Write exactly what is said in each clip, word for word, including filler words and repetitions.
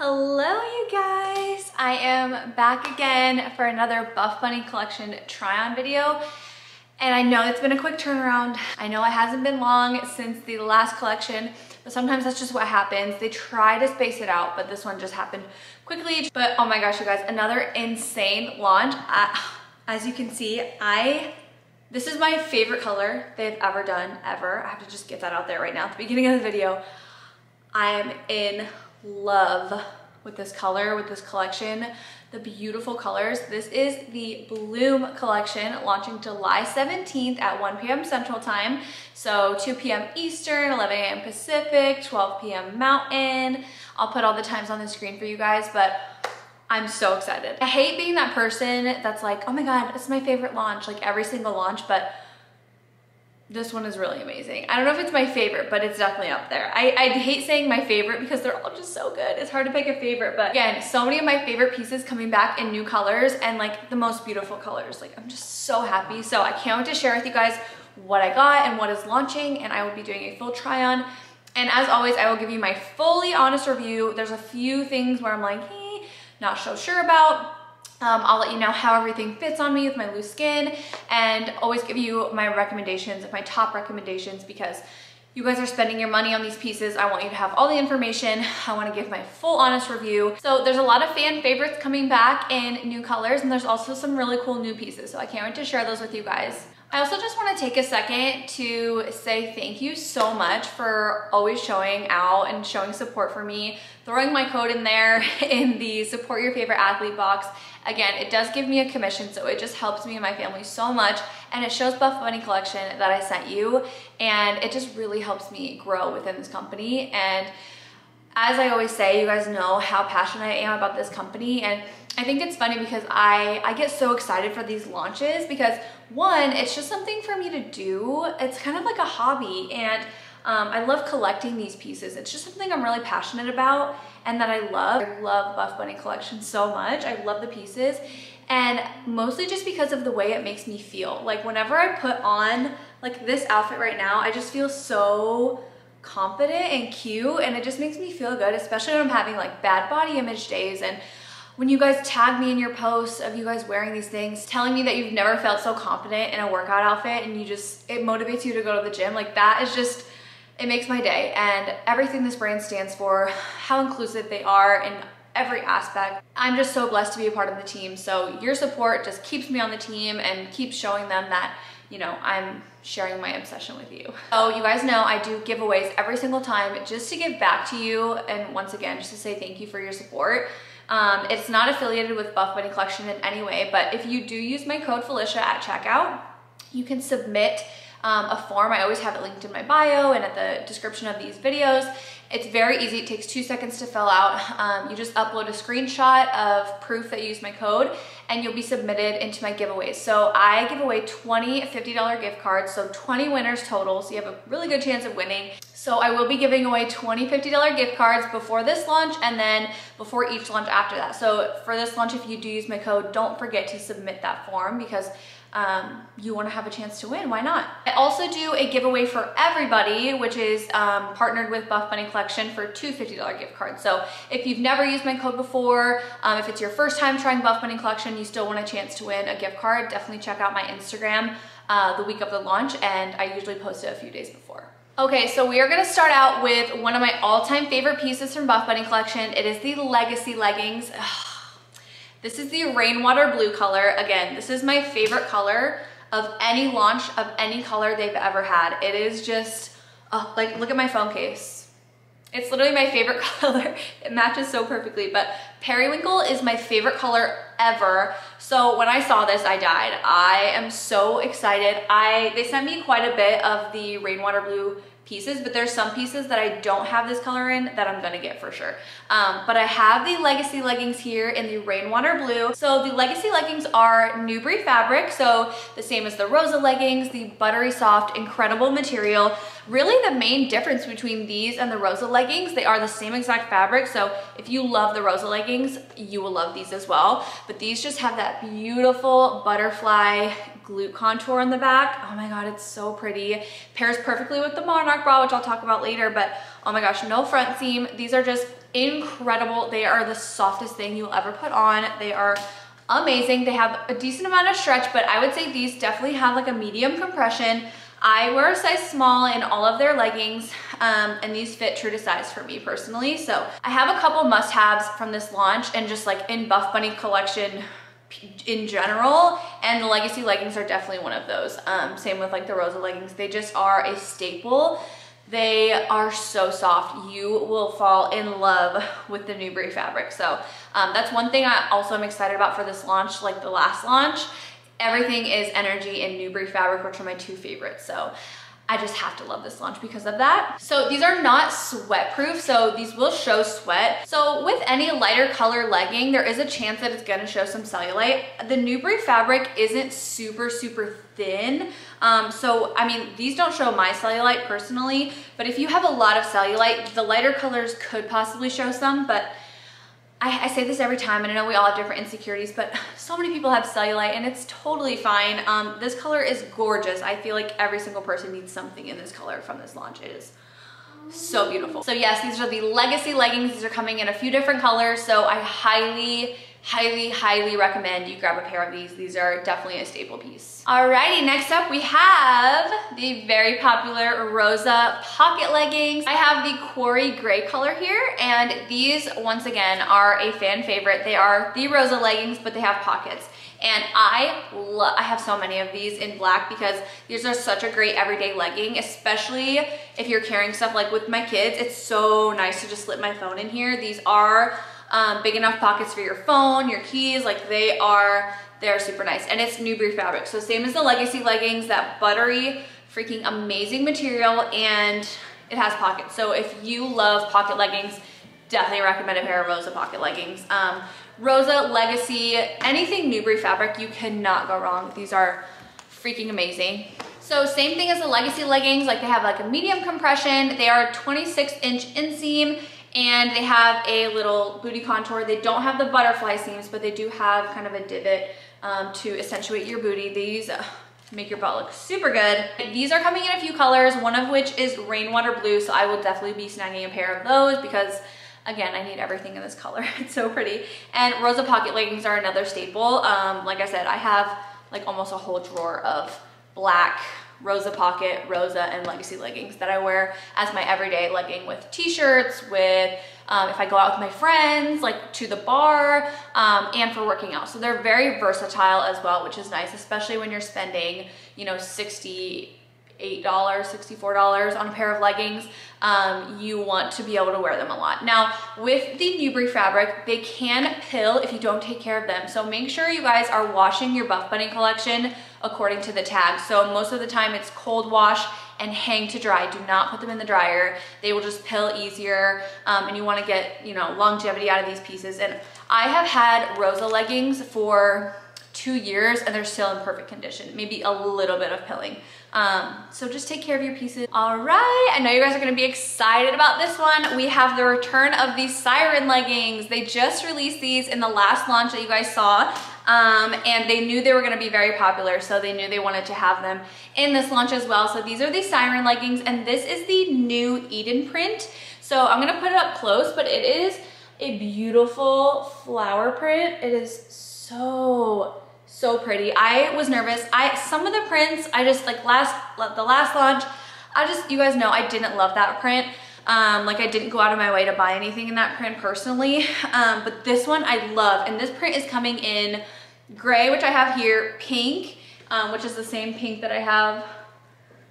Hello you guys! I am back again for another Buffbunny Collection try-on video. And I know it's been a quick turnaround. I know it hasn't been long since the last collection, but sometimes that's just what happens. They try to space it out, but this one just happened quickly. But oh my gosh, you guys, another insane launch. I, as you can see, I... This is my favorite color they've ever done, ever. I have to just get that out there right now at the beginning of the video. I am in love with this color, with this collection, the beautiful colors. This is the Bloom Collection launching July seventeenth at one p m Central Time. So two p m Eastern, eleven a m Pacific, twelve p m Mountain. I'll put all the times on the screen for you guys, but I'm so excited. I hate being that person that's like, oh my God, this is my favorite launch, like every single launch, but this one is really amazing. I don't know if it's my favorite, but it's definitely up there. I, I hate saying my favorite because they're all just so good. It's hard to pick a favorite, but again, so many of my favorite pieces coming back in new colors and like the most beautiful colors. Like I'm just so happy. So I can't wait to share with you guys what I got and what is launching, and I will be doing a full try on. And as always, I will give you my fully honest review. There's a few things where I'm like, hey, not so sure about. Um, I'll let you know how everything fits on me with my loose skin, and always give you my recommendations, my top recommendations, because you guys are spending your money on these pieces. I want you to have all the information. I want to give my full honest review. So there's a lot of fan favorites coming back in new colors, and there's also some really cool new pieces. So I can't wait to share those with you guys. I also just want to take a second to say thank you so much for always showing out and showing support for me, throwing my code in there in the support your favorite athlete box. Again, it does give me a commission, so it just helps me and my family so much, and it shows Buffbunny Collection that I sent you, and it just really helps me grow within this company. And as I always say, you guys know how passionate I am about this company, and I think it's funny because I, I get so excited for these launches because one, it's just something for me to do. It's kind of like a hobby, and um, I love collecting these pieces. It's just something I'm really passionate about and that I love. I love Buffbunny Collection so much. I love the pieces, and mostly just because of the way it makes me feel. Like whenever I put on like this outfit right now, I just feel so confident and cute, and it just makes me feel good, especially when I'm having like bad body image days. And when you guys tag me in your posts of you guys wearing these things, telling me that you've never felt so confident in a workout outfit, and you just, it motivates you to go to the gym. Like that is just, it makes my day. And everything this brand stands for, how inclusive they are in every aspect. I'm just so blessed to be a part of the team. So your support just keeps me on the team and keeps showing them that, you know, I'm sharing my obsession with you. So you guys know I do giveaways every single time just to give back to you. And once again, just to say thank you for your support. Um, it's not affiliated with Buffbunny Collection in any way, but if you do use my code Felicia at checkout, you can submit um, a form. I always have it linked in my bio and at the description of these videos. It's very easy. It takes two seconds to fill out. Um, you just upload a screenshot of proof that you used my code, and you'll be submitted into my giveaways. So I give away twenty fifty dollar gift cards, so twenty winners total, so you have a really good chance of winning. So I will be giving away twenty fifty dollar gift cards before this launch, and then before each launch after that. So for this launch, if you do use my code, don't forget to submit that form, because um, you want to have a chance to win. Why not? I also do a giveaway for everybody, which is um, partnered with Buffbunny Collection for two fifty dollar gift cards. So if you've never used my code before, um, if it's your first time trying Buffbunny Collection, you still want a chance to win a gift card, definitely check out my Instagram uh, the week of the launch, and I usually post it a few days before. Okay, so we are gonna start out with one of my all-time favorite pieces from Buffbunny Collection. It is the Legacy Leggings. This is the Rainwater Blue color. Again, this is my favorite color of any launch of any color they've ever had. It is just, oh, like, look at my phone case. It's literally my favorite color. It matches so perfectly, but periwinkle is my favorite color ever. So when I saw this, I died. I am so excited. I they sent me quite a bit of the Rainwater Blue pieces, but there's some pieces that I don't have this color in that I'm gonna get for sure. Um, but I have the Legacy Leggings here in the Rainwater Blue. So the Legacy Leggings are NuBre fabric, so the same as the Rosa leggings, the buttery soft, incredible material. Really the main difference between these and the Rosa leggings, they are the same exact fabric, so if you love the Rosa leggings, you will love these as well. But these just have that beautiful butterfly glute contour on the back. Oh my God, it's so pretty. Pairs perfectly with the Monarch bra, which I'll talk about later, but oh my gosh, no front seam. These are just incredible. They are the softest thing you'll ever put on. They are amazing. They have a decent amount of stretch, but I would say these definitely have like a medium compression. I wear a size small in all of their leggings, um, and these fit true to size for me personally. So I have a couple must-haves from this launch and just like in Buffbunny Collection in general, and the Legacy leggings are definitely one of those. Um, same with like the Rosa leggings. They just are a staple. They are so soft. You will fall in love with the NuBre fabric. So um, that's one thing I also am excited about for this launch, like the last launch. Everything is energy and NuBre fabric, which are my two favorites. So I just have to love this launch because of that. So these are not sweat proof, so these will show sweat. So with any lighter color legging, there is a chance that it's gonna show some cellulite. The NuBre fabric isn't super, super thin. Um, so, I mean, these don't show my cellulite personally, but if you have a lot of cellulite, the lighter colors could possibly show some, but I, I say this every time, and I know we all have different insecurities, but so many people have cellulite and it's totally fine. Um, this color is gorgeous. I feel like every single person needs something in this color from this launch. It is so beautiful. So yes, these are the Legacy leggings. These are coming in a few different colors. So I highly, highly, highly recommend you grab a pair of these. These are definitely a staple piece. Alrighty, next up we have the very popular Rosa Pocket Leggings. I have the Quarry gray color here, and these, once again, are a fan favorite. They are the Rosa leggings, but they have pockets. And I love, I have so many of these in black because these are such a great everyday legging, especially if you're carrying stuff like with my kids. It's so nice to just slip my phone in here. These are Um, big enough pockets for your phone, your keys, like they are, they're super nice. And it's NuBre fabric. So same as the Legacy leggings, that buttery, freaking amazing material, and it has pockets. So if you love pocket leggings, definitely recommend a pair of Rosa Pocket Leggings. Um, Rosa, Legacy, anything NuBre fabric, you cannot go wrong. These are freaking amazing. So same thing as the Legacy leggings, like they have like a medium compression. They are twenty-six inch inseam, and they have a little booty contour. They don't have the butterfly seams, but they do have kind of a divot um, to accentuate your booty. These uh, make your butt look super good. These are coming in a few colors, one of which is Rainwater Blue, so I will definitely be snagging a pair of those because, again, I need everything in this color. It's so pretty. And Rosa Pocket Leggings are another staple. Um, like I said, I have like almost a whole drawer of black Rosa Pocket, Rosa, and Legacy leggings that I wear as my everyday legging with t-shirts, with um, if I go out with my friends, like to the bar, um, and for working out. So they're very versatile as well, which is nice, especially when you're spending, you know, sixty-eight dollars, sixty-four dollars on a pair of leggings. Um, you want to be able to wear them a lot. Now, with the NuBre fabric, they can pill if you don't take care of them. So make sure you guys are washing your Buffbunny Collection according to the tag. So most of the time it's cold wash and hang to dry. Do not put them in the dryer. They will just pill easier, um, and you want to get, you know, longevity out of these pieces. And I have had Rosa leggings for two years and they're still in perfect condition, maybe a little bit of pilling. Um, so just take care of your pieces. All right, I know you guys are gonna be excited about this one. We have the return of the Siren leggings. They just released these in the last launch that you guys saw, um, and they knew they were gonna be very popular, so they knew they wanted to have them in this launch as well. So these are the Siren leggings, and this is the new Eden print. So I'm gonna put it up close, but it is a beautiful flower print. It is so So pretty. I was nervous. I some of the prints, I just like last the last launch, I just, you guys know I didn't love that print. Um, like I didn't go out of my way to buy anything in that print personally. Um, but this one I love, and this print is coming in gray, which I have here, pink, um, which is the same pink that I have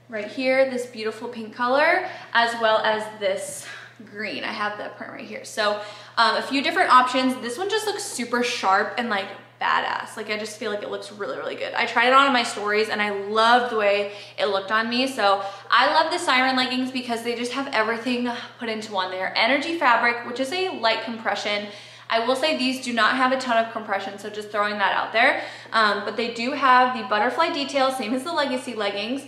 right here, this beautiful pink color, as well as this green. I have that print right here. So um, a few different options. This one just looks super sharp and like badass. Like I just feel like it looks really, really good. I tried it on in my stories and I loved the way it looked on me. So I love the Siren leggings because they just have everything put into one. They are energy fabric, which is a light compression. I will say these do not have a ton of compression, so just throwing that out there. Um, but they do have the butterfly detail, same as the Legacy leggings,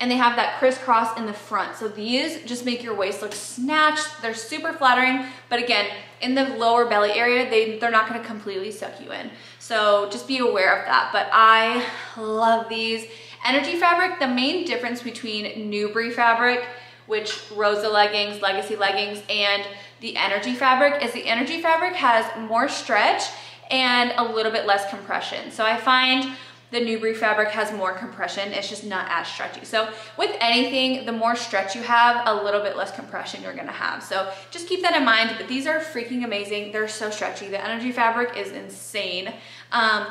and they have that crisscross in the front. So these just make your waist look snatched. They're super flattering, but again, in the lower belly area, they, they're not gonna completely suck you in. So just be aware of that. But I love these. Energy fabric, the main difference between NuBre fabric, which Rosa leggings, Legacy leggings, and the energy fabric is the energy fabric has more stretch and a little bit less compression. So I find the NuBre fabric has more compression. It's just not as stretchy. So with anything, the more stretch you have, a little bit less compression you're gonna have. So just keep that in mind, but these are freaking amazing. They're so stretchy. The energy fabric is insane. Um,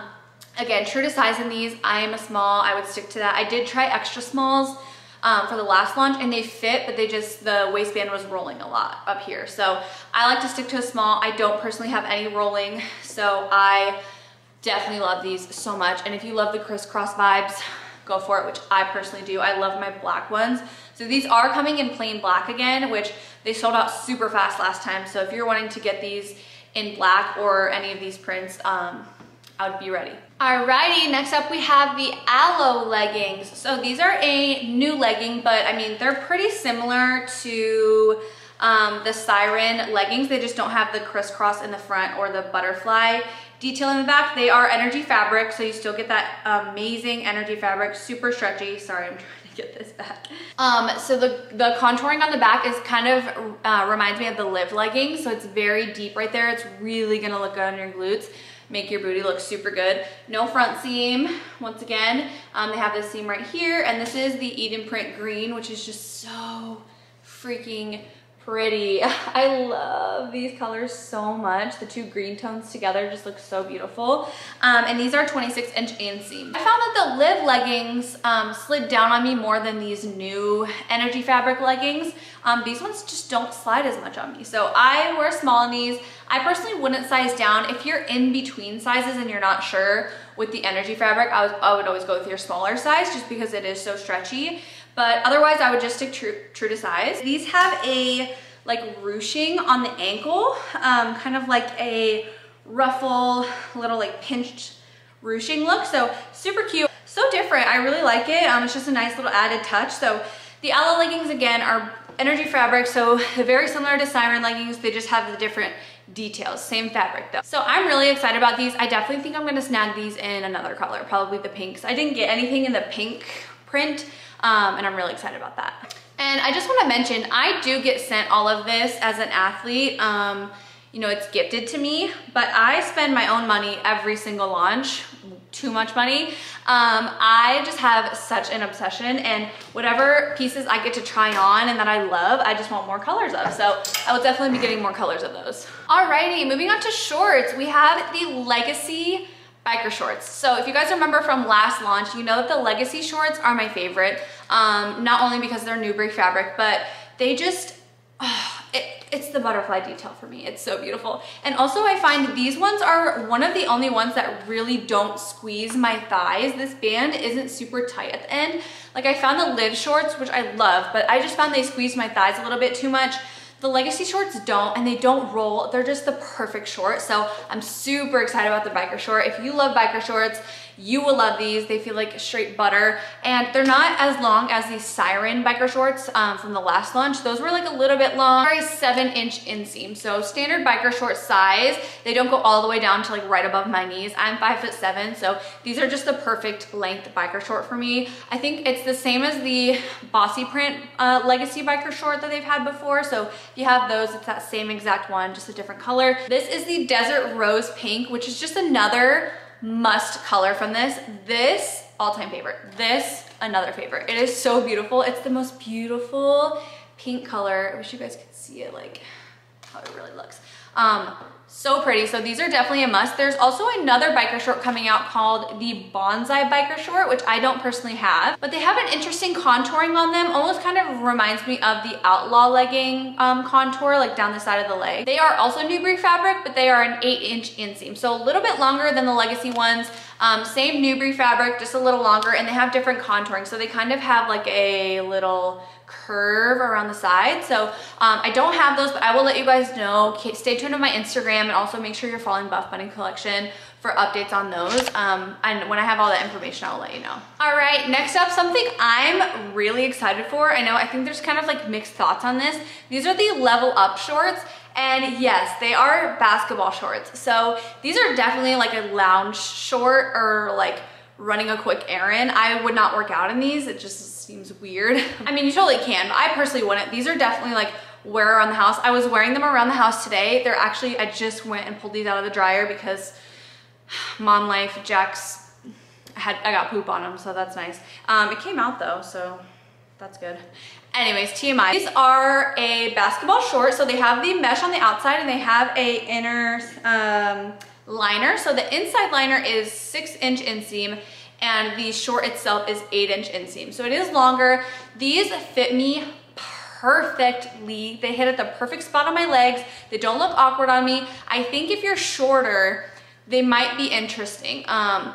again, true to size in these. I am a small, I would stick to that. I did try extra smalls um, for the last launch and they fit, but they just, the waistband was rolling a lot up here. So I like to stick to a small. I don't personally have any rolling, so I definitely love these so much. And if you love the crisscross vibes, go for it, which I personally do. I love my black ones. So these are coming in plain black again, which they sold out super fast last time. So if you're wanting to get these in black or any of these prints, um, I would be ready. Alrighty, next up we have the Aloe leggings. So these are a new legging, but I mean, they're pretty similar to um, the Siren leggings. They just don't have the crisscross in the front or the butterfly detail in the back. They are energy fabric, so you still get that amazing energy fabric, super stretchy. Sorry, I'm trying to get this back. Um, so the, the contouring on the back is kind of uh, reminds me of the Liv leggings, so it's very deep right there. It's really gonna look good on your glutes, make your booty look super good. No front seam, once again. Um, they have this seam right here, and this is the Eden print green, which is just so freaking pretty. I love these colors so much. The two green tones together just look so beautiful. Um, and these are twenty-six inch inseam. I found that the Liv leggings um, slid down on me more than these new energy fabric leggings. Um, these ones just don't slide as much on me. So I wear small in these. I personally wouldn't size down. If you're in between sizes and you're not sure with the energy fabric, I, was, I would always go with your smaller size just because it is so stretchy. But otherwise I would just stick true, true to size. These have a like ruching on the ankle, um, kind of like a ruffle, little like pinched ruching look. So super cute, so different. I really like it. Um, it's just a nice little added touch. So the Aloe leggings again are energy fabric. So they're very similar to Siren leggings. They just have the different details, same fabric though. So I'm really excited about these. I definitely think I'm gonna snag these in another color, probably the pinks. I didn't get anything in the pink print. Um, and I'm really excited about that. And I just want to mention, I do get sent all of this as an athlete. Um, you know, it's gifted to me, but I spend my own money every single launch, too much money. Um, I just have such an obsession, and whatever pieces I get to try on and that I love, I just want more colors of. So I will definitely be getting more colors of those. Alrighty, moving on to shorts. We have the Legacy Biker shorts. So if you guys remember from last launch, you know that the Legacy shorts are my favorite. Um, not only because they're NuBre fabric, but they just, oh, it, it's the butterfly detail for me. It's so beautiful. And also I find these ones are one of the only ones that really don't squeeze my thighs. This band isn't super tight at the end. Like I found the Liv shorts, which I love, but I just found they squeeze my thighs a little bit too much. The Legacy shorts don't, and they don't roll. They're just the perfect short. So I'm super excited about the biker short. If you love biker shorts, you will love these. They feel like straight butter, and they're not as long as the Siren biker shorts um, from the last launch. Those were like a little bit long. They're a seven inch inseam. So standard biker short size. They don't go all the way down to like right above my knees. I'm five foot seven. So these are just the perfect length biker short for me. I think it's the same as the Bossy print uh, Legacy biker short that they've had before. So if you have those, it's that same exact one, just a different color. This is the Desert Rose Pink, which is just another must color from this. This, all-time favorite. This, another favorite. It is so beautiful. It's the most beautiful pink color. I wish you guys could see it, like how it really looks. Um, so pretty. So these are definitely a must. There's also another biker short coming out called the Bonsai biker short, which I don't personally have, but they have an interesting contouring on them. Almost kind of reminds me of the Outlaw legging um, contour, like down the side of the leg. They are also NuBre fabric, but they are an eight inch inseam. So a little bit longer than the Legacy ones. Um, same NuBre fabric, just a little longer, and they have different contouring. So they kind of have like a little curve around the side. So um, I don't have those, but I will let you guys know. Stay tuned to my Instagram, and also make sure you're following Buffbunny Collection for updates on those. Um, and when I have all that information, I'll let you know. All right, next up, something I'm really excited for. I know, I think there's kind of like mixed thoughts on this. These are the Level Up shorts. And yes, they are basketball shorts. So these are definitely like a lounge short or like running a quick errand. I would not work out in these. It just seems weird. I mean, you totally can, but I personally wouldn't. These are definitely like wear around the house. I was wearing them around the house today. They're actually, I just went and pulled these out of the dryer because mom life, Jack's, had, I got poop on them, so that's nice. Um, it came out though, so that's good. Anyways, T M I. These are a basketball short, so they have the mesh on the outside and they have a inner um, liner. So the inside liner is six inch inseam and the short itself is eight inch inseam. So it is longer. These fit me perfectly. They hit at the perfect spot on my legs. They don't look awkward on me. I think if you're shorter, they might be interesting. Um,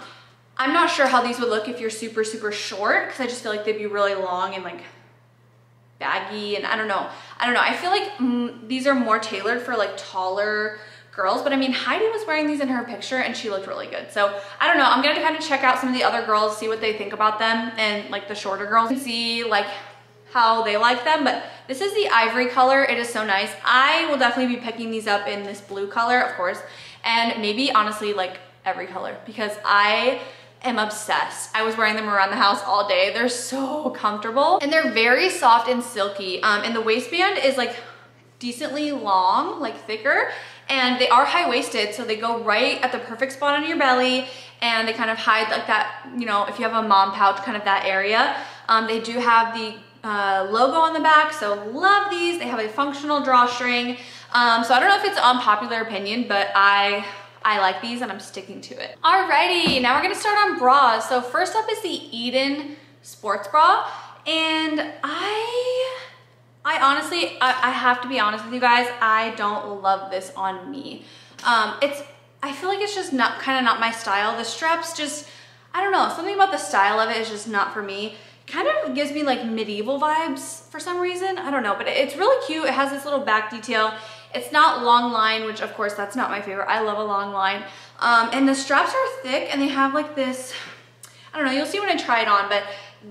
I'm not sure how these would look if you're super, super short, because I just feel like they'd be really long and like baggy, and I don't know. I don't know. I feel like mm, these are more tailored for like taller girls, but I mean, Heidi was wearing these in her picture and she looked really good. So I don't know. I'm going to kind of check out some of the other girls, see what they think about them, and like the shorter girls, and see like how they like them. But this is the ivory color. It is so nice. I will definitely be picking these up in this blue color, of course, and maybe honestly like every color, because I am obsessed. I was wearing them around the house all day. They're so comfortable and they're very soft and silky. Um, and the waistband is like decently long, like thicker, and they are high-waisted. So they go right at the perfect spot on your belly, and they kind of hide like that, you know, if you have a mom pouch, kind of that area. Um, they do have the uh, logo on the back. So love these. They have a functional drawstring. Um, so I don't know if it's unpopular opinion, but I, I like these and I'm sticking to it. Alrighty, now we're gonna start on bras. So first up is the Eden sports bra. And I, I honestly, I, I have to be honest with you guys, I don't love this on me. Um, it's, I feel like it's just not, kind of not my style. The straps just, I don't know, something about the style of it is just not for me. Kind of gives me like medieval vibes for some reason. I don't know, but it's really cute. It has this little back detail. It's not long line, which of course that's not my favorite. I love a long line. Um, and the straps are thick and they have like this, I don't know, you'll see when I try it on, but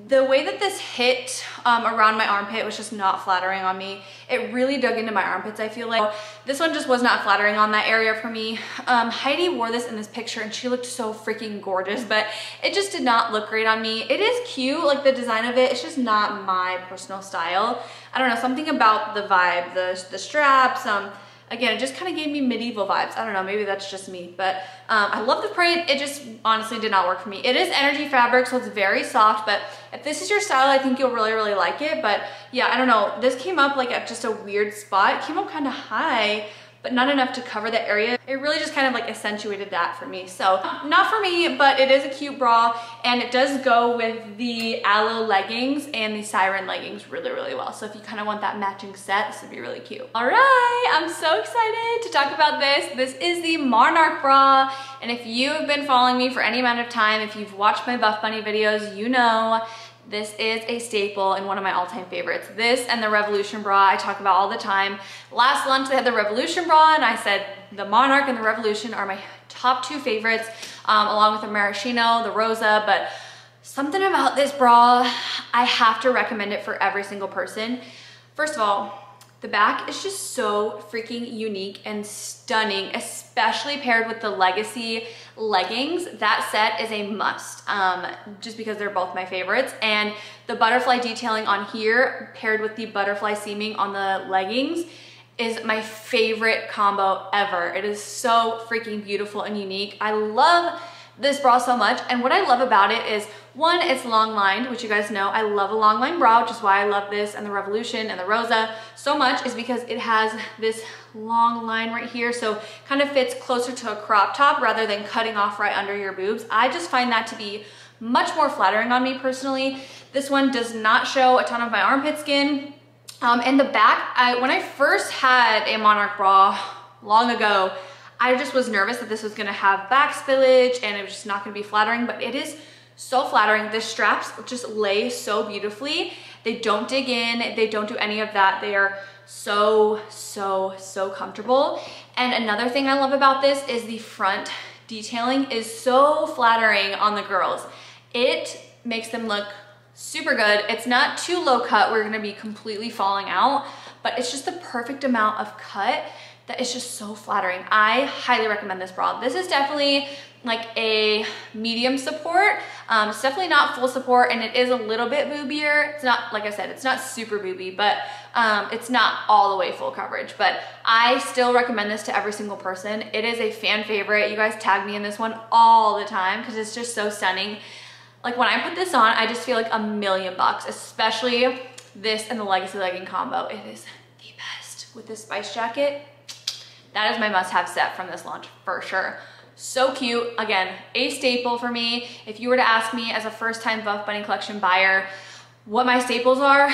the way that this hit um, around my armpit was just not flattering on me. It really dug into my armpits, I feel like. This one just was not flattering on that area for me. Um, Heidi wore this in this picture and she looked so freaking gorgeous, but it just did not look great on me. It is cute, like the design of it, it's just not my personal style. I don't know, something about the vibe, the, the straps, um, again, it just kind of gave me medieval vibes. I don't know, maybe that's just me, but um, I love the print. It just honestly did not work for me. It is energy fabric, so it's very soft, but if this is your style, I think you'll really, really like it. But yeah, I don't know. This came up like at just a weird spot. It came up kind of high, but not enough to cover the area. It really just kind of like accentuated that for me. So not for me, but it is a cute bra, and it does go with the aloe leggings and the siren leggings really, really well. So if you kind of want that matching set, this would be really cute. All right, I'm so excited to talk about this. This is the Monarch bra. And if you have been following me for any amount of time, if you've watched my Buff Bunny videos, you know this is a staple and one of my all-time favorites. This and the Revolution bra I talk about all the time. Last lunch they had the Revolution bra, and I said the Monarch and the Revolution are my top two favorites, um, along with the Maraschino, the Rosa, but something about this bra, I have to recommend it for every single person. First of all, the back is just so freaking unique and stunning, especially paired with the Legacy leggings. That set is a must, um, just because they're both my favorites. And the butterfly detailing on here paired with the butterfly seaming on the leggings is my favorite combo ever. It is so freaking beautiful and unique. I love this bra so much, and what I love about it is, one, it's long lined, which you guys know I love a long line bra, which is why I love this and the Revolution and the Rosa so much, is because it has this long line right here, so kind of fits closer to a crop top rather than cutting off right under your boobs. I just find that to be much more flattering on me personally. This one does not show a ton of my armpit skin, um, and the back, I, when I first had a Monarch bra long ago, I just was nervous that this was gonna have back spillage and it was just not gonna be flattering, but it is so flattering. The straps just lay so beautifully. They don't dig in, they don't do any of that. They are so, so, so comfortable. And another thing I love about this is the front detailing is so flattering on the girls. It makes them look super good. It's not too low cut, we're gonna be completely falling out, but it's just the perfect amount of cut that is just so flattering. I highly recommend this bra. This is definitely like a medium support. Um, it's definitely not full support, and it is a little bit boobier. It's not, like I said, it's not super booby, but Um, it's not all the way full coverage, but I still recommend this to every single person. It is a fan favorite. You guys tag me in this one all the time because it's just so stunning. Like when I put this on, I just feel like a million bucks, especially this and the Legacy legging combo. It is the best with this Spice jacket. That is my must-have set from this launch for sure. So cute. Again, a staple for me. If you were to ask me as a first-time Buffbunny Collection buyer what my staples are,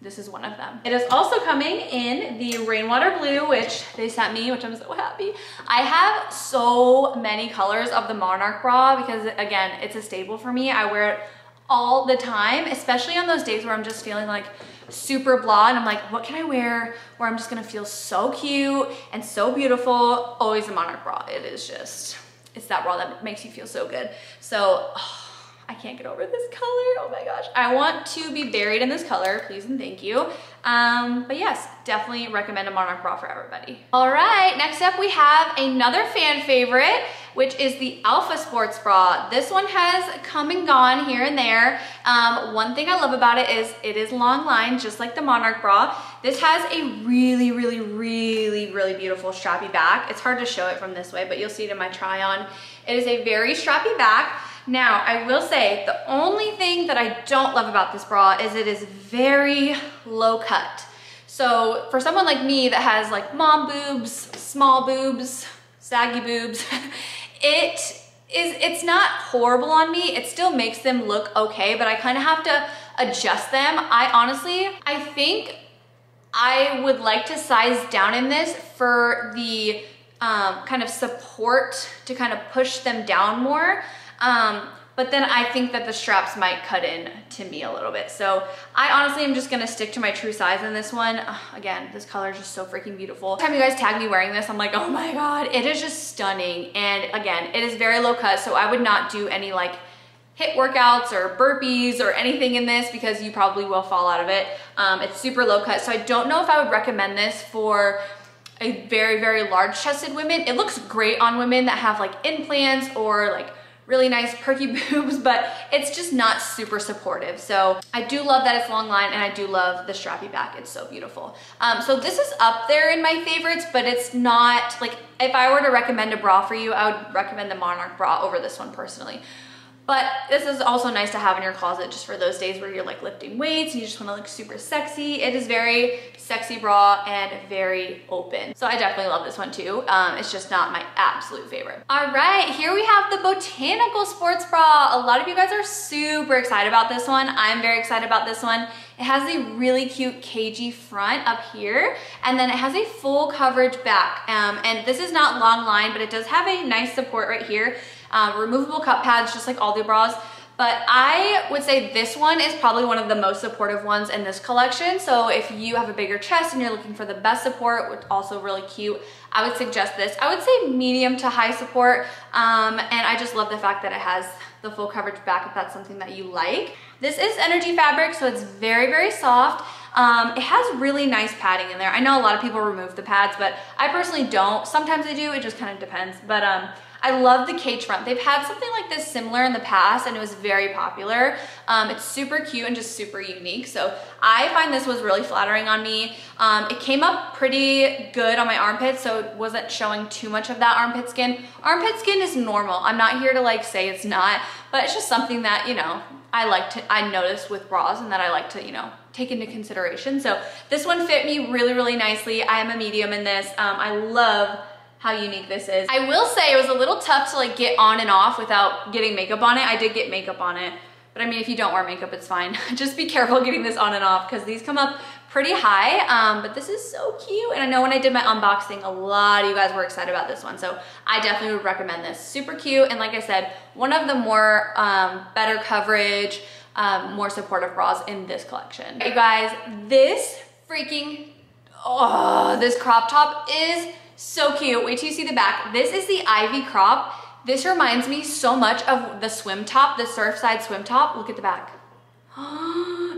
this is one of them. It is also coming in the Rainwater Blue, which they sent me, which I'm so happy. I have so many colors of the Monarch bra because, again, it's a staple for me. I wear it all the time, especially on those days where I'm just feeling like super blah and I'm like, what can I wear where I'm just gonna feel so cute and so beautiful? Always a Monarch bra. It is just, it's that bra that makes you feel so good. So oh, I can't get over this color. Oh my gosh, I want to be buried in this color, please and thank you. Um but yes, definitely recommend a Monarch bra for everybody. All right, next up we have another fan favorite, which is the Alpha Sports bra. This one has come and gone here and there. Um, one thing I love about it is it is long line, just like the Monarch bra. This has a really, really, really, really beautiful strappy back. It's hard to show it from this way, but you'll see it in my try on. It is a very strappy back. Now, I will say the only thing that I don't love about this bra is it is very low cut. So for someone like me that has like mom boobs, small boobs, saggy boobs, it is, it's not horrible on me. It still makes them look okay, but I kind of have to adjust them. I honestly, I think I would like to size down in this for the um, kind of support to kind of push them down more. Um, but then I think that the straps might cut in to me a little bit. So I honestly am just gonna stick to my true size in this one. Ugh, again, this color is just so freaking beautiful. Every time you guys tag me wearing this, I'm like, oh my God, it is just stunning. And again, it is very low cut, so I would not do any like hit workouts or burpees or anything in this because you probably will fall out of it. Um, it's super low cut, so I don't know if I would recommend this for a very, very large chested women. It looks great on women that have like implants or like really nice perky boobs, but it's just not super supportive. So I do love that it's long line and I do love the strappy back. It's so beautiful. Um, so this is up there in my favorites, but it's not like, if I were to recommend a bra for you, I would recommend the Monarch bra over this one personally. But this is also nice to have in your closet just for those days where you're like lifting weights and you just wanna look super sexy. It is very sexy bra and very open. So I definitely love this one too. Um, it's just not my absolute favorite. All right, here we have the Botanical Sports Bra. A lot of you guys are super excited about this one. I'm very excited about this one. It has a really cute cagey front up here, and then it has a full coverage back. Um, and this is not long line, but it does have a nice support right here. Um, removable cup pads, just like all the bras. But I would say this one is probably one of the most supportive ones in this collection. So if you have a bigger chest and you're looking for the best support, which is also really cute, I would suggest this. I would say medium to high support. Um, and I just love the fact that it has the full coverage back if that's something that you like. This is energy fabric, so it's very, very soft. Um, it has really nice padding in there. I know a lot of people remove the pads, but I personally don't. Sometimes I do, it just kind of depends. But um, I love the cage front. They've had something like this similar in the past and it was very popular. Um, it's super cute and just super unique. So I find this was really flattering on me. Um, it came up pretty good on my armpit, so it wasn't showing too much of that armpit skin. Armpit skin is normal. I'm not here to like say it's not, but it's just something that, you know, I like to, I notice with bras and that I like to, you know, take into consideration. So this one fit me really, really nicely. I am a medium in this. Um, I love how unique this is. I will say it was a little tough to like get on and off without getting makeup on it. I did get makeup on it, but I mean, if you don't wear makeup, it's fine. Just be careful getting this on and off because these come up pretty high, um, but this is so cute. And I know when I did my unboxing, a lot of you guys were excited about this one. So I definitely would recommend this. Super cute. And like I said, one of the more um, better coverage, um, more supportive bras in this collection. You guys, this freaking, oh, this crop top is so cute. Wait till you see the back. This is the Ivy crop. This reminds me so much of the swim top, the Surfside swim top. Look at the back.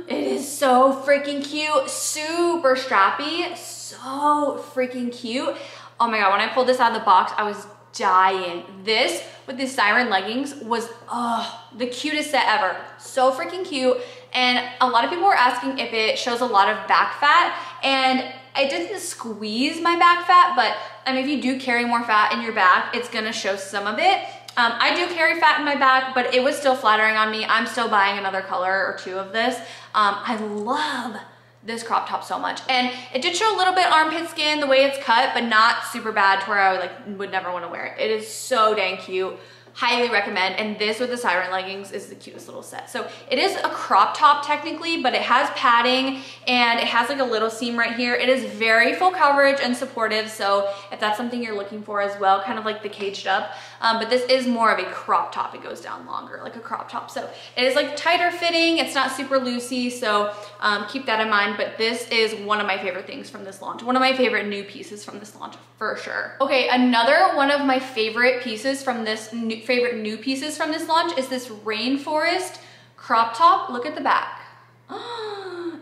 It is so freaking cute. Super strappy. So freaking cute. Oh my God, when I pulled this out of the box, I was dying. This with the Siren leggings was oh, the cutest set ever. So freaking cute. And a lot of people were asking if it shows a lot of back fat, and it doesn't squeeze my back fat, but I mean, if you do carry more fat in your back, it's gonna show some of it. Um, I do carry fat in my back, but it was still flattering on me. I'm still buying another color or two of this. Um, I love this crop top so much. And it did show a little bit armpit skin, the way it's cut, but not super bad to where I would, like, would never wanna wear it. It is so dang cute. Highly recommend. And this with the Siren leggings is the cutest little set. So it is a crop top technically, but it has padding and it has like a little seam right here. It is very full coverage and supportive. So if that's something you're looking for as well, kind of like the caged up, um, but this is more of a crop top. It goes down longer, like a crop top. So it is like tighter fitting. It's not super loosey. So um, keep that in mind. But this is one of my favorite things from this launch. One of my favorite new pieces from this launch for sure. Okay. Another one of my favorite pieces from this new favorite new pieces from this launch is this Rainforest crop top. Look at the back.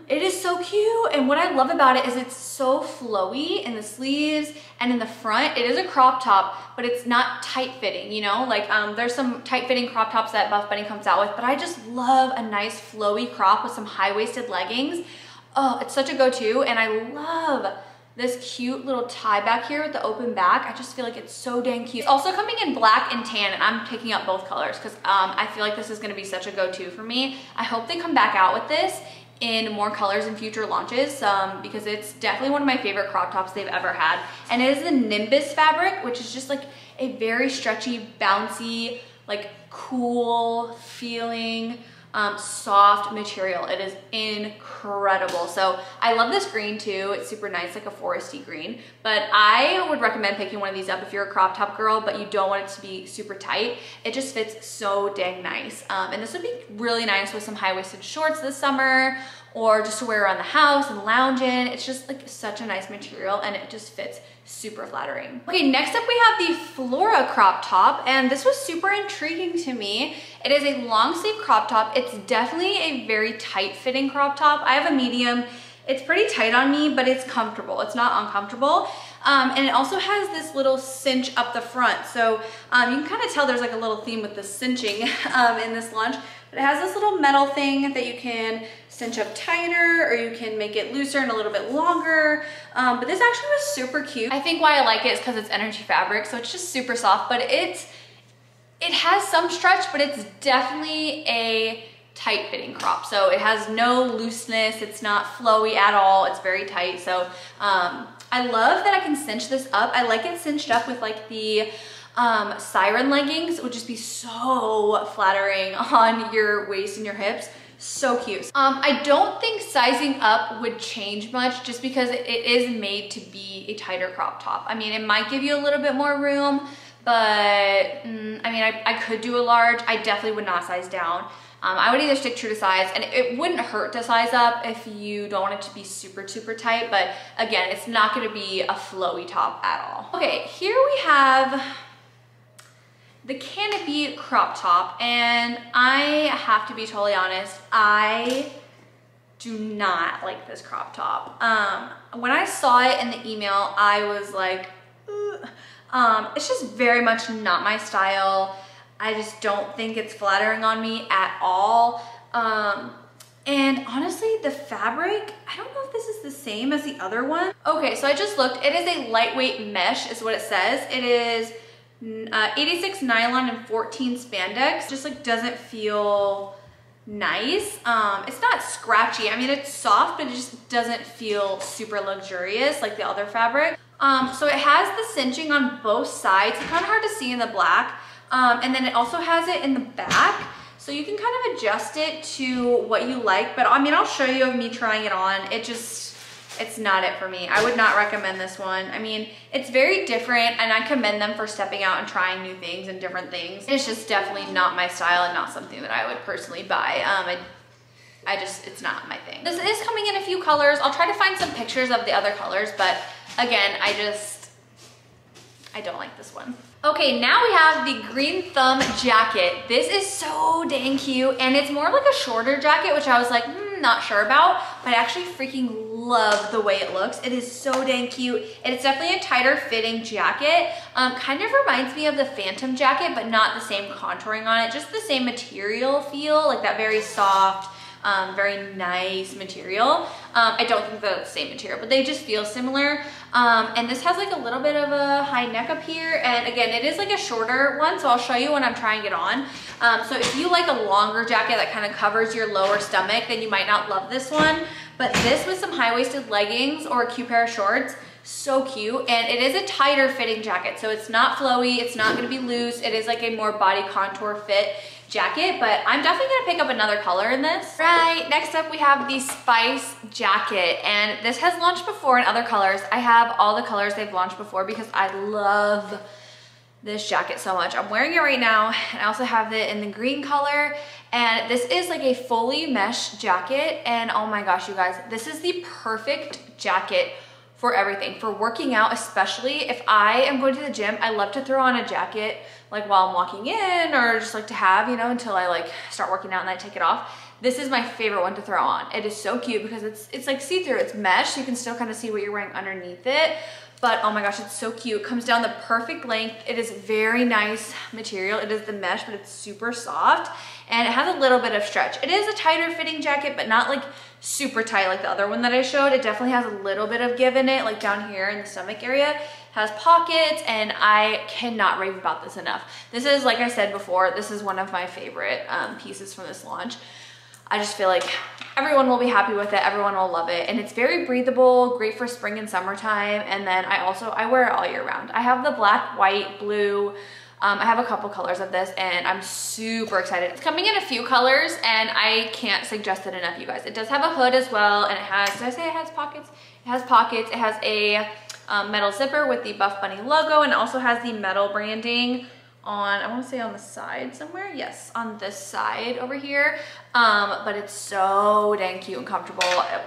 It is so cute. And what I love about it is it's so flowy in the sleeves and in the front. It is a crop top, but it's not tight fitting, you know, like um, there's some tight fitting crop tops that Buff Bunny comes out with, but I just love a nice flowy crop with some high waisted leggings. Oh, it's such a go-to. And I love this cute little tie back here with the open back. I just feel like it's so dang cute. It's also coming in black and tan, and I'm picking up both colors because um, I feel like this is gonna be such a go-to for me. I hope they come back out with this in more colors in future launches um, because it's definitely one of my favorite crop tops they've ever had. And it is the Nimbus fabric, which is just like a very stretchy, bouncy, like cool feeling, Um, soft material. It is incredible. So I love this green too. It's super nice, like a foresty green, but I would recommend picking one of these up if you're a crop top girl, but you don't want it to be super tight. It just fits so dang nice. Um, and this would be really nice with some high-waisted shorts this summer, or just to wear around the house and lounge in. It's just like such a nice material and it just fits super flattering. Okay, next up we have the Flora crop top, and this was super intriguing to me. It is a long sleeve crop top. It's definitely a very tight fitting crop top. I have a medium. It's pretty tight on me, but it's comfortable. It's not uncomfortable. Um, and it also has this little cinch up the front. So um, you can kind of tell there's like a little theme with the cinching um, in this launch. But it has this little metal thing that you can cinch up tighter, or you can make it looser and a little bit longer. Um, but this actually was super cute. I think why I like it is because it's energy fabric. So it's just super soft, but it's, it has some stretch, but it's definitely a tight fitting crop. So it has no looseness. It's not flowy at all. It's very tight. So um, I love that I can cinch this up. I like it cinched up with like the um, Siren leggings. It would just be so flattering on your waist and your hips. So cute. Um, I don't think sizing up would change much just because it is made to be a tighter crop top. I mean, it might give you a little bit more room, but mm, I mean, I, I could do a large. I definitely would not size down. Um, I would either stick true to size, and it wouldn't hurt to size up if you don't want it to be super, super tight. But again, it's not going to be a flowy top at all. Okay, here we have the Canopy crop top, and I have to be totally honest, I do not like this crop top. Um, when I saw it in the email, I was like, um, it's just very much not my style. I just don't think it's flattering on me at all. Um, and honestly, the fabric, I don't know if this is the same as the other one. Okay, so I just looked. It is a lightweight mesh is what it says. It is uh, eighty-six nylon and fourteen spandex. Just like doesn't feel nice. Um, it's not scratchy. I mean, it's soft, but it just doesn't feel super luxurious like the other fabric. Um, so it has the cinching on both sides. It's kind of hard to see in the black. Um, and then it also has it in the back, so you can kind of adjust it to what you like. But I mean, I'll show you of me trying it on. It just, it's not it for me. I would not recommend this one. I mean, it's very different, and I commend them for stepping out and trying new things and different things. It's just definitely not my style and not something that I would personally buy. Um, I, I just, it's not my thing. This is coming in a few colors. I'll try to find some pictures of the other colors, but again, I just, I don't like this one. Okay, now we have the green thumb jacket. This is so dang cute, and it's more like a shorter jacket, which I was like, mm, not sure about, but I actually freaking love the way it looks. It is so dang cute, and it's definitely a tighter fitting jacket. Um, kind of reminds me of the Phantom jacket, but not the same contouring on it, just the same material feel, like that very soft, Um, very nice material. Um, I don't think they're the same material, but they just feel similar. Um, and this has like a little bit of a high neck up here. And again, it is like a shorter one, so I'll show you when I'm trying it on. Um, so if you like a longer jacket that kind of covers your lower stomach, then you might not love this one. But this with some high-waisted leggings or a cute pair of shorts, so cute. And it is a tighter fitting jacket, so it's not flowy, it's not gonna be loose. It is like a more body contour fit jacket, but I'm definitely gonna pick up another color in this. Right, next up we have the Spice jacket, and this has launched before in other colors. I have all the colors they've launched before because I love this jacket so much. I'm wearing it right now, and I also have it in the green color, and this is like a fully mesh jacket, and oh my gosh, you guys, this is the perfect jacket for everything, for working out especially. If I am going to the gym, I love to throw on a jacket like while I'm walking in, or just like to have, you know, until I like start working out and I take it off. This is my favorite one to throw on. It is so cute because it's it's like see-through, it's mesh, so you can still kind of see what you're wearing underneath it. But oh my gosh, it's so cute. It comes down the perfect length. It is very nice material. It is the mesh, but it's super soft, and it has a little bit of stretch. It is a tighter fitting jacket, but not like super tight like the other one that I showed. It definitely has a little bit of give in it, like down here in the stomach area. It has pockets, and I cannot rave about this enough. This is, like I said before, this is one of my favorite um, pieces from this launch. I just feel like everyone will be happy with it, everyone will love it, and it's very breathable, great for spring and summertime. And then I also, I wear it all year round. I have the black, white, blue, um, I have a couple colors of this, and I'm super excited. It's coming in a few colors, and I can't suggest it enough, you guys. It does have a hood as well, and it has, did I say it has pockets? It has pockets, it has a um, metal zipper with the Buff Bunny logo, and it also has the metal branding on, I want to say on the side somewhere. Yes, on this side over here. Um, but it's so dang cute and comfortable.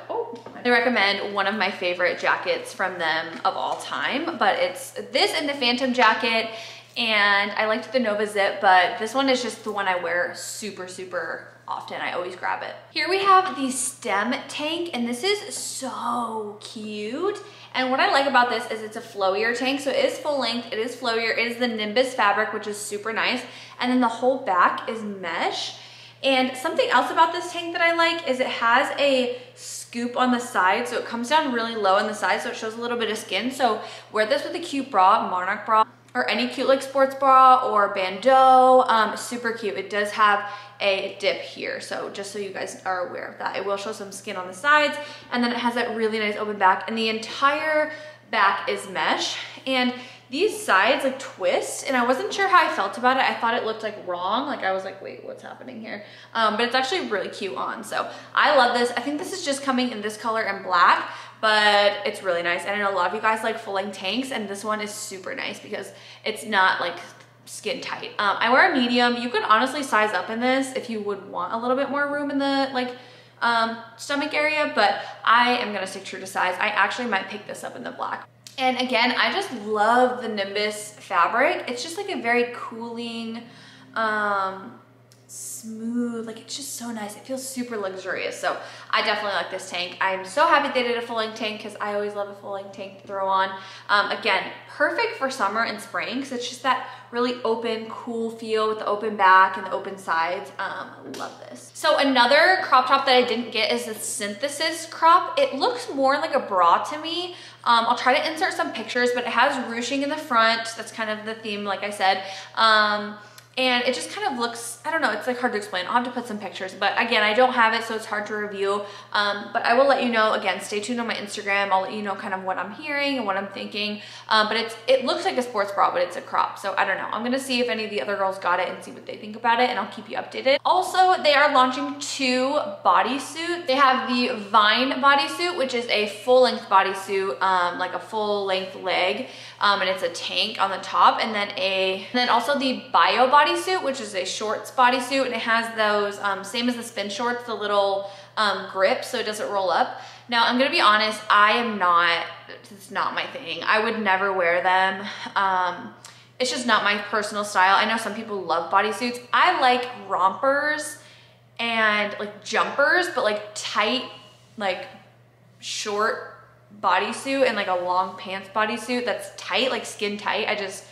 Oh, I recommend one of my favorite jackets from them of all time, but it's this and the Phantom jacket. And I liked the Nova Zip, but this one is just the one I wear super, super often. I always grab it. Here we have the stem tank, and this is so cute. And what I like about this is it's a flowier tank, so it is full length, it is flowier, it is the Nimbus fabric, which is super nice. And then the whole back is mesh. And something else about this tank that I like is it has a scoop on the side, so it comes down really low on the side, so it shows a little bit of skin. So wear this with a cute bra, Monarch bra, or any cute like sports bra or bandeau. Um, super cute. It does have a dip here, so just so you guys are aware of that. It will show some skin on the sides, and then it has that really nice open back, and the entire back is mesh. And these sides like twist, and I wasn't sure how I felt about it. I thought it looked like wrong, like I was like, wait, what's happening here? Um, but it's actually really cute on, so I love this. I think this is just coming in this color and black, but it's really nice. And I know a lot of you guys like full length tanks, and this one is super nice because it's not like skin tight. Um, I wear a medium. You could honestly size up in this if you would want a little bit more room in the like um, stomach area, but I am gonna stick true to size. I actually might pick this up in the black. And again, I just love the Nimbus fabric. It's just like a very cooling, um, smooth, like it's just so nice. It feels super luxurious. So I definitely like this tank. I'm so happy they did a full length tank because I always love a full length tank to throw on. Um, again, perfect for summer and spring because it's just that really open, cool feel with the open back and the open sides. Um, I love this. So another crop top that I didn't get is the synthesis crop. It looks more like a bra to me. Um, I'll try to insert some pictures, but it has ruching in the front. That's kind of the theme, like I said. Um, And it just kind of looks, I don't know, it's like hard to explain. I'll have to put some pictures, but again, I don't have it, so it's hard to review. Um, but I will let you know, again, stay tuned on my Instagram. I'll let you know kind of what I'm hearing and what I'm thinking. Um, but it's it looks like a sports bra, but it's a crop. So I don't know. I'm gonna see if any of the other girls got it and see what they think about it, and I'll keep you updated. Also, they are launching two bodysuits. They have the Vine bodysuit, which is a full-length bodysuit, um, like a full-length leg, um, and it's a tank on the top, and then a, and then also the Bio bodysuit, Bodysuit, which is a shorts bodysuit, and it has those um, same as the spin shorts, the little um, grip, so it doesn't roll up. Now I'm gonna be honest, I am not, it's not my thing. I would never wear them. Um, it's just not my personal style. I know some people love bodysuits. I like rompers and like jumpers, but like tight, like short bodysuit and like a long pants bodysuit that's tight, like skin tight. I just,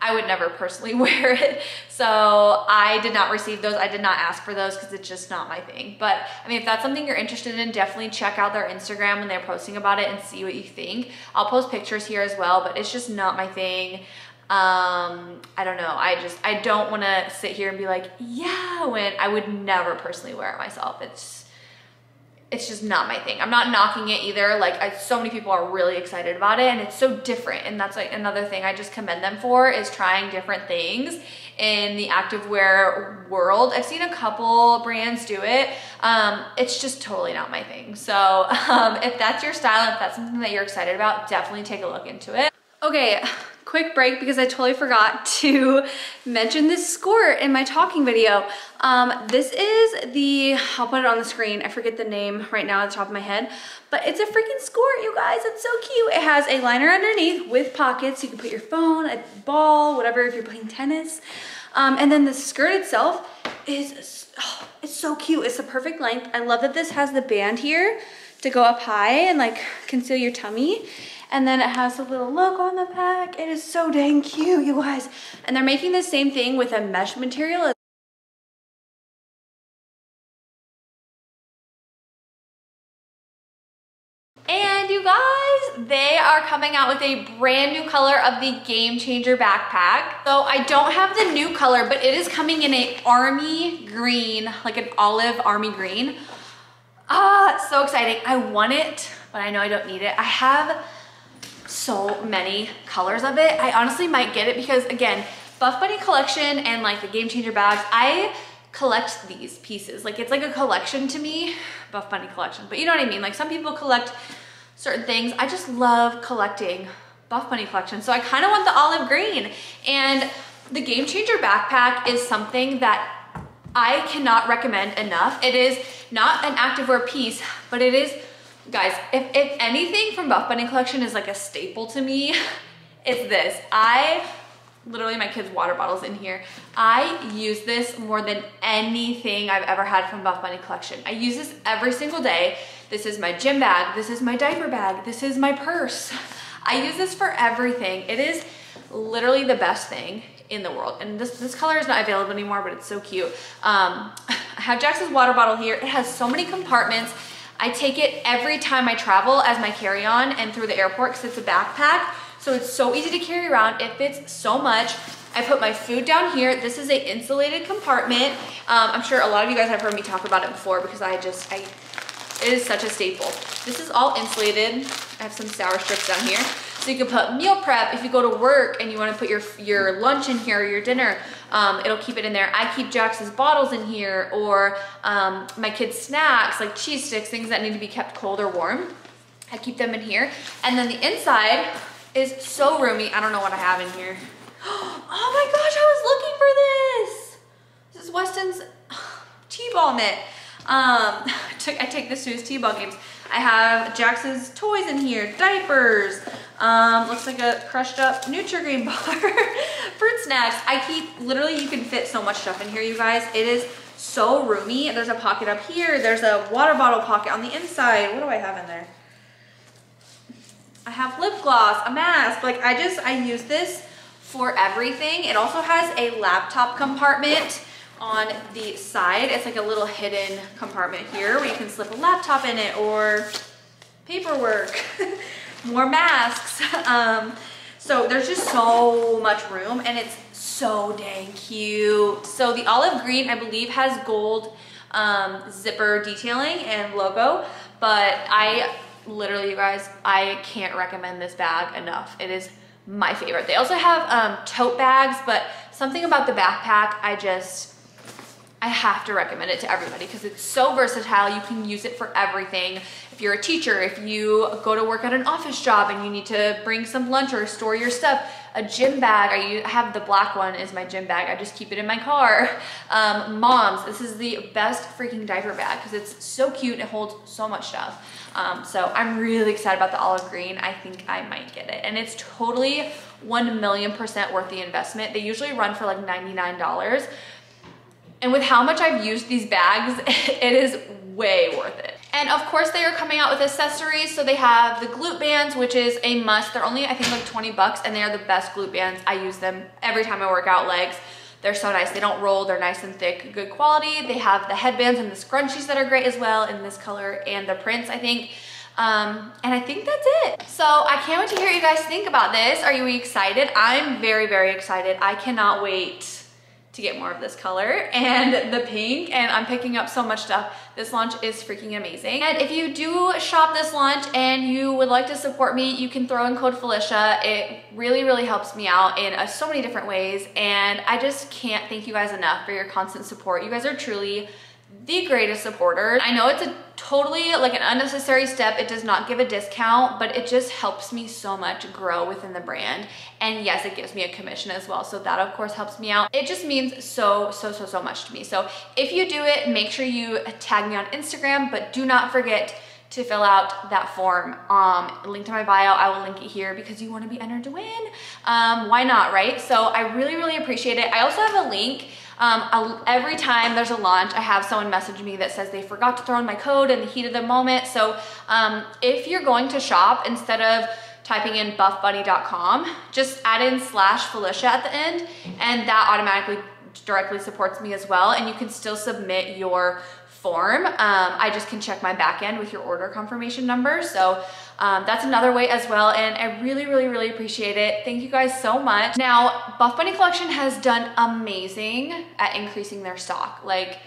I would never personally wear it. So I did not receive those. I did not ask for those because it's just not my thing. But I mean, if that's something you're interested in, definitely check out their Instagram when they're posting about it and see what you think. I'll post pictures here as well, but it's just not my thing. Um, I don't know. I just, I don't want to sit here and be like, yeah, when I would never personally wear it myself. It's, it's just not my thing. I'm not knocking it either. Like I, so many people are really excited about it and it's so different. And that's like another thing I just commend them for, is trying different things in the activewear world. I've seen a couple brands do it. Um, it's just totally not my thing. So, um, if that's your style, if that's something that you're excited about, definitely take a look into it. Okay. Quick break because I totally forgot to mention this skirt in my talking video. Um, this is the, I'll put it on the screen. I forget the name right now at the top of my head, but it's a freaking skirt, you guys. It's so cute. It has a liner underneath with pockets. You can put your phone, a ball, whatever, if you're playing tennis. Um, and then the skirt itself is, oh, it's so cute. It's the perfect length. I love that this has the band here to go up high and like conceal your tummy. And then it has a little look on the back. It is so dang cute, you guys. And they're making the same thing with a mesh material. And you guys, they are coming out with a brand new color of the Game Changer backpack. So I don't have the new color, but it is coming in an army green, like an olive army green. Ah, so exciting. I want it, but I know I don't need it. I have so many colors of it. I honestly might get it because, again, Buffbunny Collection and like the Game Changer bags, I collect these pieces. Like it's like a collection to me, Buffbunny Collection, but you know what I mean? Like some people collect certain things. I just love collecting Buffbunny Collection. So I kind of want the olive green, and the Game Changer backpack is something that I cannot recommend enough. It is not an activewear piece, but it is, guys, if, if anything from Buffbunny Collection is like a staple to me, it's this. I, literally my kids' water bottle's in here. I use this more than anything I've ever had from Buffbunny Collection. I use this every single day. This is my gym bag. This is my diaper bag. This is my purse. I use this for everything. It is literally the best thing in the world. And this, this color is not available anymore, but it's so cute. Um, I have Jax's water bottle here. It has so many compartments. I take it every time I travel as my carry-on and through the airport because it's a backpack. So it's so easy to carry around. It fits so much. I put my food down here. This is a insulated compartment. Um, I'm sure a lot of you guys have heard me talk about it before because I just, I, it is such a staple. This is all insulated. I have some sour strips down here. So you can put meal prep if you go to work and you want to put your, your lunch in here or your dinner. Um, it'll keep it in there. I keep Jax's bottles in here, or um, my kids' snacks like cheese sticks, things that need to be kept cold or warm. I keep them in here. And then the inside is so roomy. I don't know what I have in here. Oh my gosh, I was looking for this. This is Weston's T-ball mitt. Um, I, took, I take this to his T-ball games. I have Jax's toys in here, diapers, um, looks like a crushed up Nutri-Grain bar, fruit snacks. I keep, literally you can fit so much stuff in here, you guys. It is so roomy. There's a pocket up here. There's a water bottle pocket on the inside. What do I have in there? I have lip gloss, a mask. Like I just, I use this for everything. It also has a laptop compartment on the side. It's like a little hidden compartment here where you can slip a laptop in it or paperwork, more masks. Um, so there's just so much room and it's so dang cute. So the olive green, I believe, has gold um, zipper detailing and logo, but I literally, you guys, I can't recommend this bag enough. It is my favorite. They also have um, tote bags, but something about the backpack, I just, I have to recommend it to everybody because it's so versatile. You can use it for everything. If you're a teacher, if you go to work at an office job and you need to bring some lunch or store your stuff, a gym bag, I have the black one is my gym bag. I just keep it in my car. Um, moms, this is the best freaking diaper bag because it's so cute and it holds so much stuff. Um, so I'm really excited about the olive green. I think I might get it. And it's totally one million percent worth the investment. They usually run for like ninety-nine dollars. And with how much I've used these bags, it is way worth it. And of course they are coming out with accessories. So they have the glute bands, which is a must. They're only, I think, like twenty bucks, and they are the best glute bands. I use them every time I work out legs. They're so nice. They don't roll. They're nice and thick, good quality. They have the headbands and the scrunchies that are great as well in this color and the prints, I think. Um, and I think that's it. So I can't wait to hear what you guys think about this. Are you excited? I'm very, very excited. I cannot wait to get more of this color and the pink, and I'm picking up so much stuff. This launch is freaking amazing. And if you do shop this launch and you would like to support me, you can throw in code Felicia. It really, really helps me out in uh, so many different ways, and I just can't thank you guys enough for your constant support. You guys are truly the greatest supporters. I know it's a totally like an unnecessary step. It does not give a discount, but it just helps me so much grow within the brand. And yes, it gives me a commission as well, so that of course helps me out. It just means so, so, so, so much to me. So if you do it, make sure you tag me on Instagram, but do not forget to fill out that form. Um, link to my bio, I will link it here because you want to be entered to win. Um, why not, right? So I really, really appreciate it. I also have a link. Um, every time there's a launch, I have someone message me that says they forgot to throw in my code in the heat of the moment. So um, if you're going to shop, instead of typing in buff bunny dot com, just add in slash Felicia at the end, and that automatically directly supports me as well. And you can still submit your form. Um, I just can check my back end with your order confirmation number. So um, that's another way as well. And I really, really, really appreciate it. Thank you guys so much. Now, Buffbunny Collection has done amazing at increasing their stock. Like,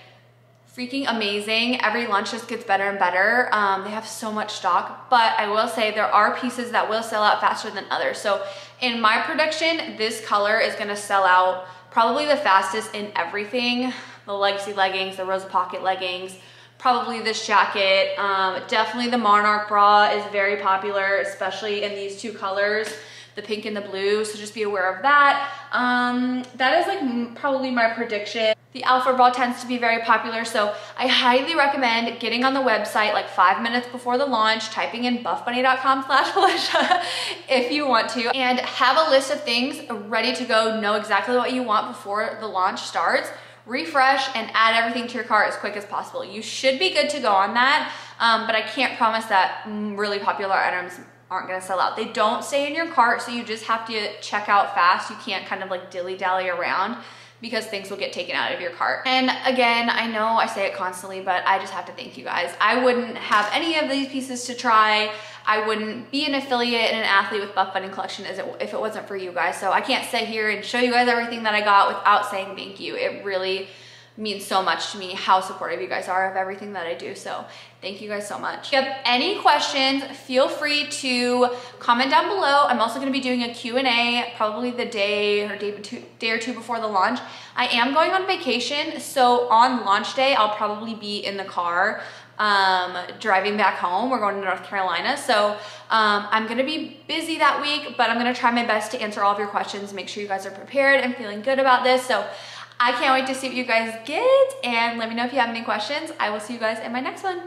freaking amazing. Every launch just gets better and better. Um, they have so much stock, but I will say there are pieces that will sell out faster than others. So in my prediction, this color is gonna sell out probably the fastest in everything. The Legacy leggings, the Rosa Pocket leggings, probably this jacket. Um, definitely the Monarch bra is very popular, especially in these two colors, the pink and the blue. So just be aware of that. Um, that is like probably my prediction. The Alpha bra tends to be very popular. So I highly recommend getting on the website like five minutes before the launch, typing in buffbunny.com slash Felicia if you want to, and have a list of things ready to go. Know exactly what you want before the launch starts. Refresh and add everything to your cart as quick as possible. You should be good to go on that, um, but I can't promise that really popular items aren't gonna sell out. They don't stay in your cart, so you just have to check out fast. You can't kind of like dilly-dally around because things will get taken out of your cart. And again, I know I say it constantly, but I just have to thank you guys. I wouldn't have any of these pieces to try. I wouldn't be an affiliate and an athlete with Buffbunny Collection if it wasn't for you guys. So I can't sit here and show you guys everything that I got without saying thank you. It really means so much to me how supportive you guys are of everything that I do. So thank you guys so much. If you have any questions, feel free to comment down below. I'm also gonna be doing a Q and A probably the day or day, two, day or two before the launch. I am going on vacation, so on launch day, I'll probably be in the car um driving back home. We're going to North Carolina, so um I'm gonna be busy that week, but I'm gonna try my best to answer all of your questions, make sure you guys are prepared and feeling good about this. So I can't wait to see what you guys get, and let me know if you have any questions. I will see you guys in my next one.